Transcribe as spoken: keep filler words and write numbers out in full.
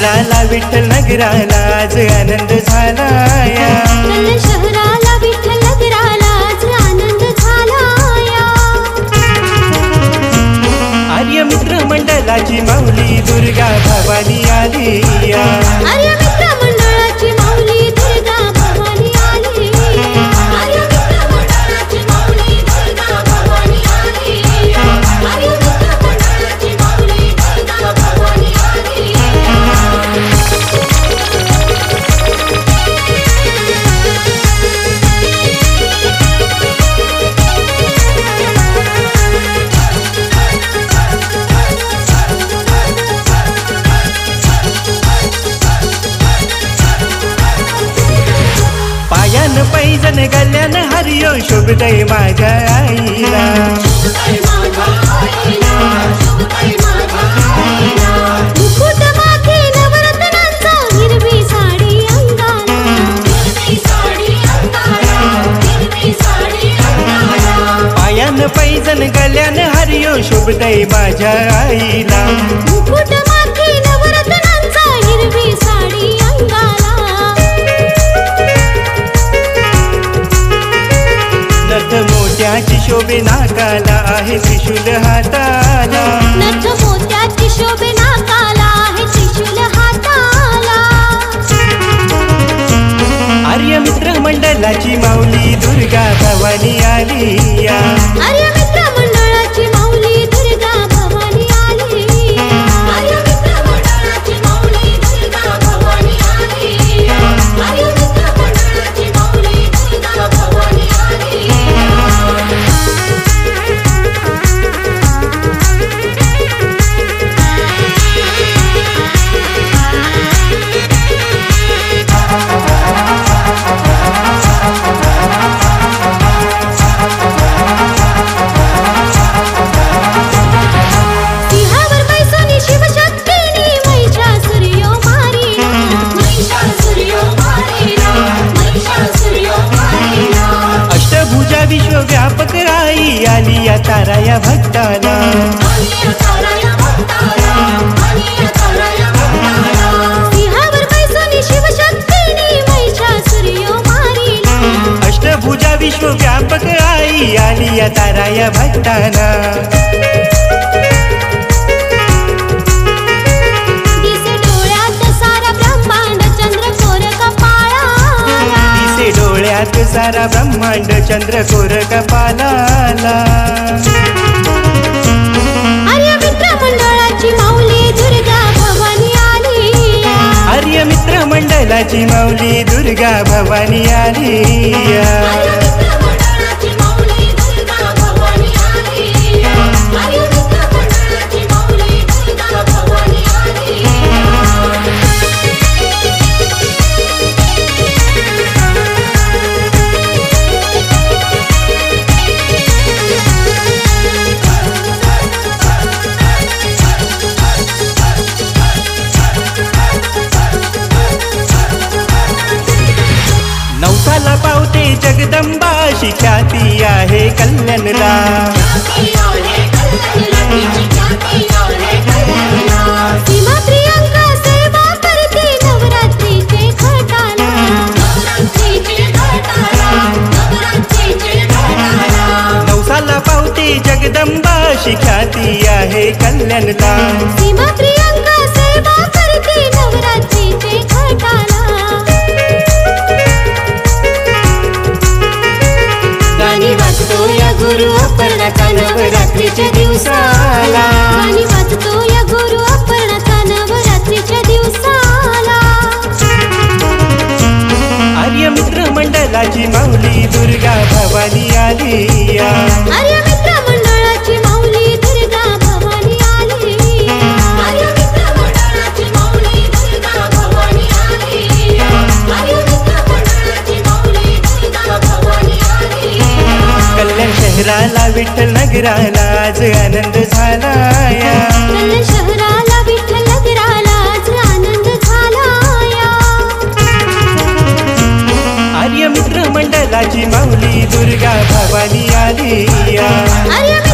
शहराला विठ्ठल नगराला आज आनंद झाला या, शहराला विठ्ठल नगराला आज आनंद झाला या। आर्य मित्र मंडळाची माऊली दुर्गा भवानी आलिया, आर्य मित्र मंडळाची माऊली दुर्गा भवानी आलिया, आर्य मित्र मंडळाची माऊली दुर्गा भवानी आलिया, आर्य मित्र मंडळाची माऊली दुर्गा भवानी आलिया। पैजन गल्यान हरिओ शुभदय माझ्या आईला, मुकुट माथे नवरत्नांचा हिरवी साडी अंगाला, पायान पैजन गल्यान हरिओ शुभदय माझ्या आईला, मुकुट माथे नवरत्नांचा हिरवी साडी अंगाला। मोत्याची शोभे नाकाला आहे त्रिशूल हाताला, नथ मोत्याची शोभे नाकाला आहे त्रिशूल हाताला। आर्य मित्र मंडळाची माऊली दुर्गा भवानी आलिया, आर्य मित्र मंडळाची माऊली दुर्गा भवानी आलिया, आर्य मित्र मंडळाची माऊली दुर्गा भवानी आलिया, आर्य मित्र मंडळाची माऊली दुर्गा भवानी आलिया। विश्वव्यापक राई आलिया तारा या भक्ताला, अष्टभुजा विश्वव्यापक आई आलिया तारा या भक्ताला। डोळ्यात सारा ब्रह्मांड चंद्र कोर कपालाला, आर्य मित्र मंडळाची माऊली दुर्गा भवानी आलिया, आर्य मित्र मंडळाची माऊली दुर्गा भवानी आलिया। जगदंबा शिख्याती आहे कल्याणला, सीमा प्रियांका सेवा करते नवरात्रीचे घटाला, नवसाला पावते जगदंबा शिख्याती आहे कल्याणला, सीमा प्रियांका सेवा करते नवरात्रीचे घटाला। गाणी वाजतो या गुरु अपर्णाचा नवरात्रीच्या दिवसाला, गाणी वाजतो या गुरु अपर्णाचा नवरात्रीच्या दिवसाला। आर्य मित्र मंडळाची माऊली दुर्गा भवानी आलिया, आर्य मित्र मंडळाची माऊली दुर्गा भवानी आलिया, आर्य मित्र मंडळाची माऊली दुर्गा भवानी आलिया, आर्य मित्र मंडळाची माऊली दुर्गा भवानी आलिया। कल्याण शहराला विठ्ठल नगराला आज आनंद झाला या, कल्याण शहराला विठ्ठल नगराला आज आनंद झाला या। आर्य मित्र मंडळाची माऊली दुर्गा भवानी आलिया, आर्य